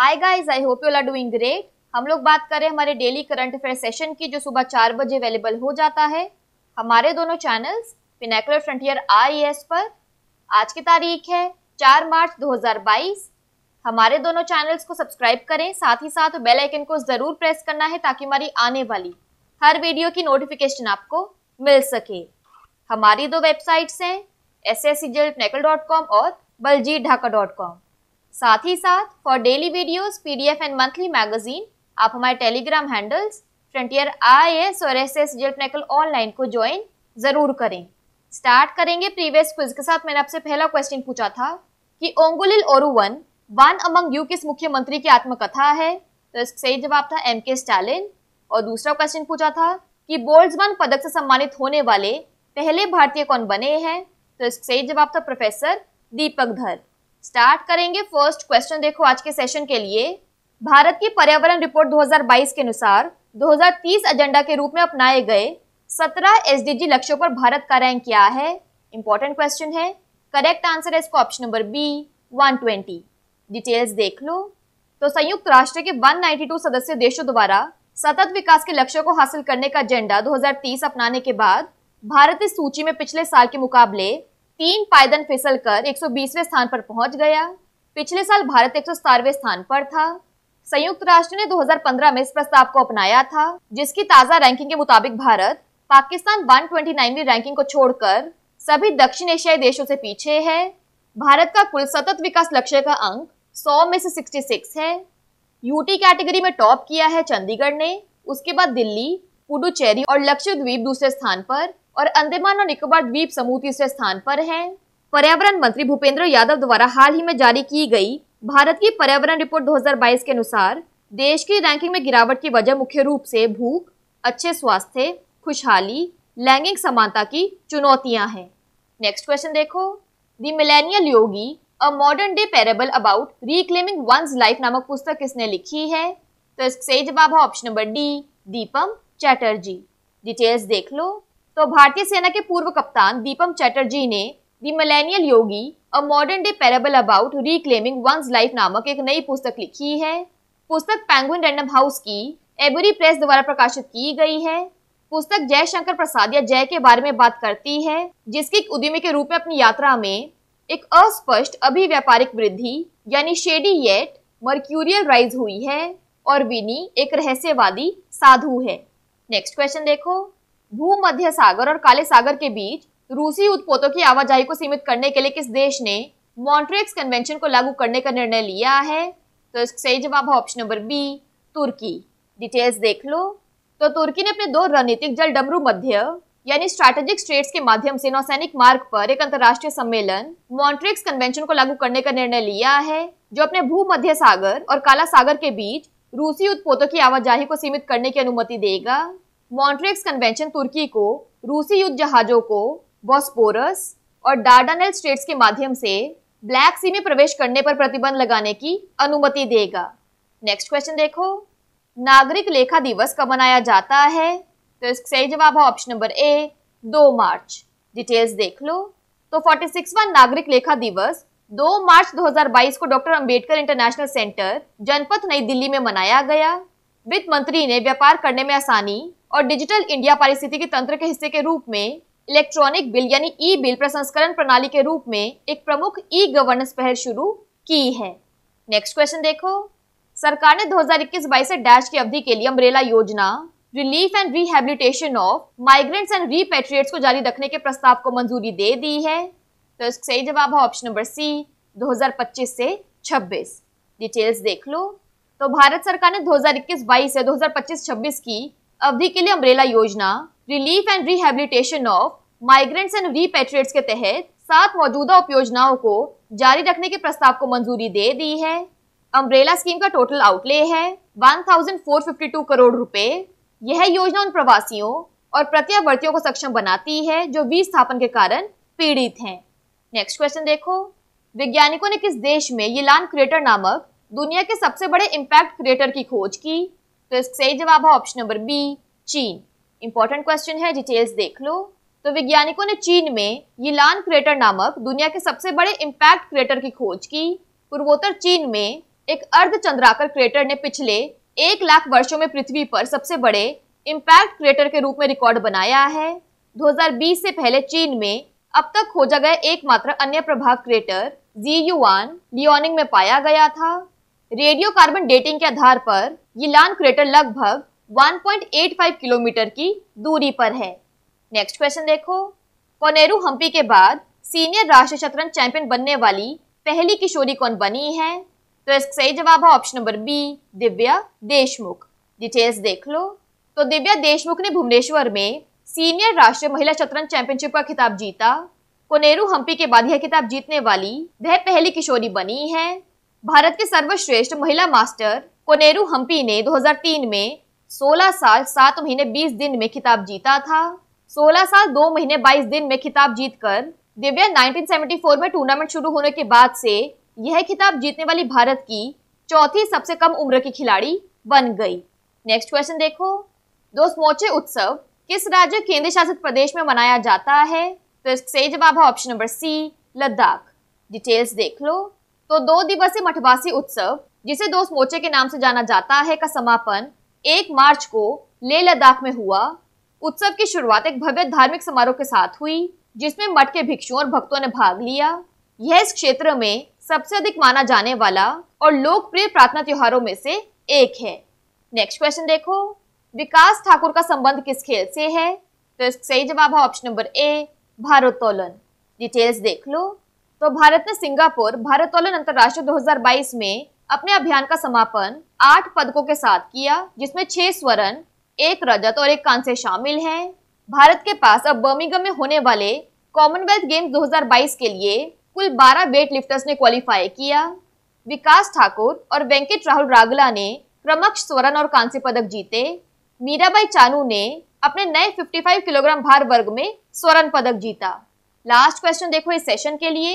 Hi guys, I hope you are doing great. हम लोग बात करें हमारे डेली करंट अफेयर सेशन की, जो सुबह 4 बजे अवेलेबल हो जाता है हमारे दोनों चैनल्स पिनैकल फ्रंटियर आईएएस पर। आज की तारीख है 4 मार्च 2022। हमारे दोनों चैनल्स को सब्सक्राइब करें, साथ ही साथ बेल आइकन को ज़रूर प्रेस करना है ताकि हमारी आने वाली हर वीडियो की नोटिफिकेशन आपको मिल सके। हमारी दो वेबसाइट्स हैं SSCgulpinnacle.com और Baljeetdhaka.com। साथ ही साथ for daily videos, PDF and monthly magazine आप हमारे टेलीग्राम हैंडल्स फ्रंटियर IAS और SSCgulpinnacle ऑनलाइन को ज्वाइन जरूर करें। स्टार्ट करेंगे प्रीवियस क्विज के साथ। मैंने आपसे पहला क्वेश्चन पूछा था कि Ungalil Oruvan one among you किस मुख्यमंत्री की आत्मकथा है, तो इसका सही जवाब था MK स्टालिन। और दूसरा क्वेश्चन पूछा था कि बोल्ट्जमैन पदक से सम्मानित होने वाले पहले भारतीय कौन बने हैं, तो इसका सही जवाब था प्रोफेसर दीपक धर। स्टार्ट करेंगे फर्स्ट क्वेश्चन। देखो आज के सेशन के लिए भारत की पर्यावरण रिपोर्ट 2022 के अनुसार 2030 एजेंडा के रूप में अपनाए गए 17 SDG लक्ष्यों पर भारत का रैंक क्या है। इंपॉर्टेंट क्वेश्चन है। करेक्ट आंसर है इसका ऑप्शन नंबर बी 120। डिटेल्स देख लो। तो संयुक्त राष्ट्र के 192 सदस्य देशों द्वारा सतत विकास के लक्ष्यों को हासिल करने का एजेंडा 2030 अपनाने के बाद भारत इस सूची में पिछले साल के मुकाबले 3 पायदान फिसल कर 120वें स्थान पर पहुंच गया। पिछले साल भारत 117वें स्थान पर था। संयुक्त राष्ट्र ने 2015 में इस प्रस्ताव को अपनाया था, जिसकी ताजा रैंकिंग के मुताबिक भारत पाकिस्तान 129वीं रैंकिंग को छोड़कर सभी दक्षिण एशियाई देशों से पीछे है। भारत का कुल सतत विकास लक्ष्य का अंक 100 में से 66 है। यूटी कैटेगरी में टॉप किया है चंडीगढ़ ने, उसके बाद दिल्ली, पुडुचेरी और लक्षद्वीप दूसरे स्थान पर और अंडमान और निकोबार द्वीप समूह तीसरे स्थान पर हैं। पर्यावरण मंत्री भूपेंद्र यादव द्वारा हाल ही में जारी की गई भारत की पर्यावरण रिपोर्ट 2022 के अनुसार देश की रैंकिंग में गिरावट की वजह मुख्य रूप से भूख, अच्छे स्वास्थ्य, खुशहाली, लैंगिक समानता की चुनौतियां हैं। नेक्स्ट क्वेश्चन देखो। The millennial Yogi a modern day parable about reclaiming one's life नामक पुस्तक किसने लिखी है, तो इसका सही जवाब है option number D Deepam Chatterjee. Details देख लो। तो भारतीय सेना के पूर्व कप्तान दीपम चैटर्जी ने the millennial Yogi a modern day parable about reclaiming one's life नामक एक नई पुस्तक लिखी है। पुस्तक पेंगुइन रैंडम हाउस की एबरी प्रेस द्वारा प्रकाशित की गई है। पुस्तक जयशंकर प्रसाद या जय के बारे में बात करती है, जिसकी एक उद्यमी के रूप में अपनी यात्रा में एक अस्पष्ट अभी व्यापारिक वृद्धि यानी शेडी येट मर्क्यूरियल राइज हुई है और विनी एक रहस्यवादी साधु है। नेक्स्ट क्वेश्चन देखो। भूमध्य सागर और काले सागर के बीच रूसी उत्पोतों की आवाजाही को सीमित करने के लिए किस देश ने मॉन्ट्रियो कन्वेंशन को लागू करने का निर्णय लिया है, तो इसका सही जवाब है ऑप्शन नंबर बी तुर्की। डिटेल्स देख लो। तो तुर्की ने अपने 2 रणनीतिक जल डमरू मध्य यानी स्ट्रैटेजिक स्ट्रेट्स के माध्यम से नौसैनिक मार्ग पर एक अंतर्राष्ट्रीय सम्मेलन मॉन्ट्रियो कन्वेंशन को लागू करने का निर्णय लिया है, जो अपने भूमध्य सागर और काला सागर के बीच रूसी उत्पोतों की आवाजाही को सीमित करने की अनुमति देगा। मॉन्ट्रियो कन्वेंशन तुर्की को रूसी युद्ध जहाजों को बोस्पोरस और डार्डानेल स्ट्रेट्स के माध्यम से ब्लैक सी में प्रवेश करने पर प्रतिबंध लगाने की अनुमति देगा। नेक्स्ट क्वेश्चन देखो। नागरिक लेखा दिवस कब मनाया जाता है, तो इसका सही जवाब है option number A 2 March. Details देख लो। तो 46वां नागरिक लेखा दिवस 2 मार्च 2022 को doctor Ambedkar international centre, Janpath, Nai Delhi में मनाया गया। वित्त मंत्री ने व्यापार करने में आसानी और डिजिटल इंडिया पारिस्थितिकी तंत्र के हिस्से के रूप में इलेक्ट्रॉनिक बिल यानी ई बिल प्रसंस्करण प्रणाली के रूप में एक प्रमुख ई गवर्नेंस पहल शुरू की है। नेक्स्ट क्वेश्चन देखो। सरकार ने 2021-22 से डैश की अवधि के लिए अम्ब्रेला योजना relief and rehabilitation of migrants and repatriates को जारी रखने के प्रस्ताव को मंजूरी दे दी है, तो इसका सही जवाब है ऑप्शन नंबर सी 2025 से 26। डिटेल्स देख लो। तो भारत सरकार ने 2021-22 से 2025-26 की अवधि के लिए अम्ब्रेला योजना relief and rehabilitation of migrants and repatriates के तहत 7 मौजूदा उपयोजनाओं को जारी रखने के प्रस्ताव को मंजूरी दे दी है। अम्ब्रेला स्कीम का टोटल आउटले है 1452 करोड़ रुपए। यह योजना उन प्रवासियों और प्रत्यावर्तियों को सक्षम बनाती है जो विस्थापन के कारण पीड़ित हैं। नेक्स्ट क्वेश्चन देखो। वैज्ञानिकों ने किस देश में यिलान क्रेटर नामक दुनिया के सबसे बड़े इम्पैक्ट क्रेटर की खोज की, तो इसका सही जवाब है ऑप्शन नंबर बी चीन। इंपॉर्टेंट क्वेश्चन है। डिटेल्स देख लो। तो वैज्ञानिकों ने चीन में यिलान क्रेटर नामक दुनिया के सबसे बड़े इम्पैक्ट क्रेटर की खोज की। पूर्वोत्तर चीन में एक अर्धचंद्राकार क्रेटर ने पिछले 1 लाख वर्षों में पृथ्वी पर सबसे बड़े इम्पैक्ट क्रेटर के रूप में रिकॉर्ड बनाया है। 2020 से पहले चीन में अब तक खोजा गया एकमात्र अन्य प्रभाव क्रेटर जीयुआन लियोनिंग में पाया गया था। रेडियो कार्बन डेटिंग के आधार पर यिलान क्रेटर लगभग 1.85 किलोमीटर की दूरी पर है। नेक्स्ट क्वेश्चन देखो। कोनेरू हम्पी के बाद सीनियर राष्ट्रीय शतरंज चैंपियन बनने वाली पहली किशोरी कौन बनी है? तो इसका सही जवाब है option number B Divya Deshmukh. Details देख लो। तो दिव्या देशमुख ने भुवनेश्वर में सीनियर राष्ट्रीय महिला शतरंज चैंपियनशिप का खिताब जीता। कोनेरू हम्पी के बाद यह खिताब जीतने वाली वह पहली किशोरी बनी है। भारत के सर्वश्रेष्ठ महिला मास्टर कोनेरू हम्पी ने 2003 में 16 साल 7 महीने 20 दिन में खिताब जीता था। 16 साल 2 महीने 22 दिन में खिताब जीतकर दिव्या 1974 में टूर्नामेंट शुरू होने के बाद से यह खिताब जीतने वाली भारत की चौथी सबसे कम उम्र की खिलाड़ी बन गई। नेक्स्ट क्वेश्चन देखो। दोस्मोचे उत्सव किस राज्य केंद्र शासित प्रदेश में मनाया जाता है? तो इसका सही जवाब है option number C Ladakh. Details देख लो। तो 2 दिवसीय मठवासी उत्सव जिसे दोस्मोचे के नाम से जाना जाता है का समापन 1 मार्च को लेह लद्दाख में हुआ। उत्सव की शुरुआत एक भव्य धार्मिक समारोह के साथ हुई जिसमें मठ के भिक्षुओं और भक्तों ने भाग लिया। यह इस क्षेत्र में सबसे अधिक माना जाने वाला और लोकप्रिय प्रार्थना त्योहारों में से एक है। नेक्स्ट क्वेश्चन देखो। विकास ठाकुर का संबंध किस खेल से है? तो इसका सही जवाब है ऑप्शन नंबर ए भारोत्तोलन। डिटेल्स देख लो। तो भारत ने सिंगापुर भारोत्तोलन अंतर्राष्ट्रीय 2022 में अपने अभियान का समापन 8 पदकों के साथ किया जिसमें 6 स्वर्ण 1 रजत और 1 कांस्य शामिल हैं। भारत के पास अब बर्मिंघम में होने वाले कॉमनवेल्थ गेम्स 2022 के लिए कुल 12 वेट लिफ्टर्स ने क्वालिफाई किया। विकास ठाकुर और वेंकट राहुल रागला ने क्रमशः स्वर्ण और कांस्य पदक जीते। मीराबाई चानू ने अपने नए 55 किलोग्राम भार वर्ग में स्वर्ण पदक जीता। लास्ट क्वेश्चन देखो इस सेशन के लिए।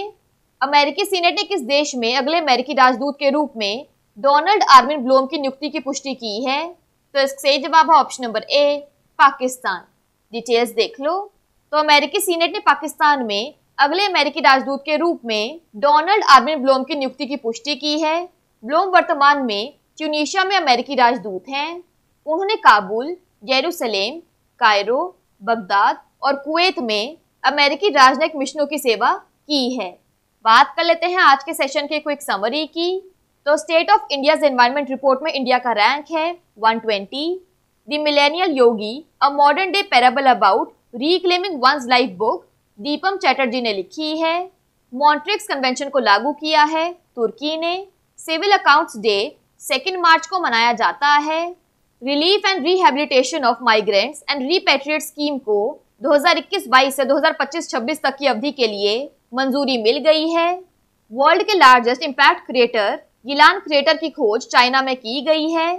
अमेरिकी सीनेट ने किस देश में अगले अमेरिकी राजदूत के रूप में डोनाल्ड आर्मिन ब्लूम की नियुक्ति की पुष्टि की है? तो इसका सही जवाब है option number A Pakistan. Details देख लो। तो अमेरिकी सीनेट ने पाकिस्तान में अगले अमेरिकी राजदूत के रूप में डोनाल्ड आर्मिन ब्लूम की नियुक्ति की पुष्टि की है। ब्लूम वर्तमान में ट्यूनीशिया में अमेरिकी राजदूत हैं। उन्होंने काबुल, जेरूसलेम, कायरो, बगदाद और कुवैत में अमेरिकी राजनयिक मिशनों की सेवा की है। बात कर लेते हैं आज के सेशन के क्विक समरी की। तो state of India's environment report में इंडिया का रैंक है 120। The millennial Yogi a modern day parable about reclaiming one's life book Deepam Chatterjee ने लिखी है। मॉन्ट्रिक्स कन्वेंशन को लागू किया है तुर्की ने। सिविल अकाउंट्स डे 2 मार्च को मनाया जाता है। Relief and rehabilitation of migrants and repatriate scheme को 2021-22 से 2025-26 तक की अवधि के लिए मंजूरी मिल गई है। वर्ल्ड के largest impact crater Yilan crater की खोज चाइना में की गई है।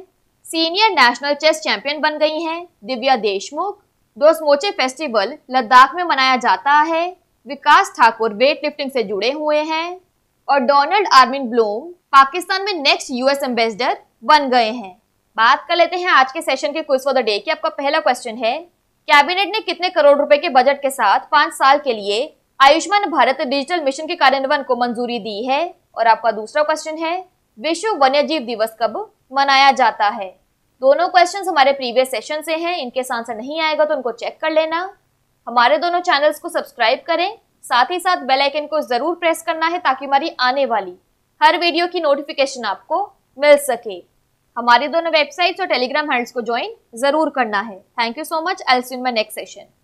सीनियर नेशनल चेस चैंपियन बन गई हैं दिव्या देशमुख। दोस्मोचे फेस्टिवल लद्दाख में मनाया जाता है। विकास ठाकुर वेट लिफ्टिंग से जुड़े हुए हैं। और डोनाल्ड आर्मिन ब्लूम पाकिस्तान में नेक्स्ट US एम्बेसडर बन गए हैं। बात कर लेते हैं आज के सेशन के क्विज फॉर द डे की। आपका पहला क्वेश्चन है, कैबिनेट ने कितने करोड़ रुपए के बजट के साथ 5 साल के लिए आयुष्मान भारत डिजिटल मिशन के कार्यान्वयन को मंजूरी दी है? और आपका दूसरा क्वेश्चन है, विश्व वन्यजीव दिवस कब मनाया जाता है? दोनों क्वेश्चन हमारे प्रीवियस सेशन से हैं। इनके आंसर नहीं आएगा तो उनको चेक कर लेना। हमारे दोनों चैनल्स को सब्सक्राइब करें, साथ ही साथ बेल आइकन को जरूर प्रेस करना है ताकि हमारी आने वाली हर वीडियो की नोटिफिकेशन आपको मिल सके। हमारी दोनों वेबसाइट्स और टेलीग्राम हैंडल्स को ज्वाइन जरूर करना है। Thank you so much. I will see you in my next session.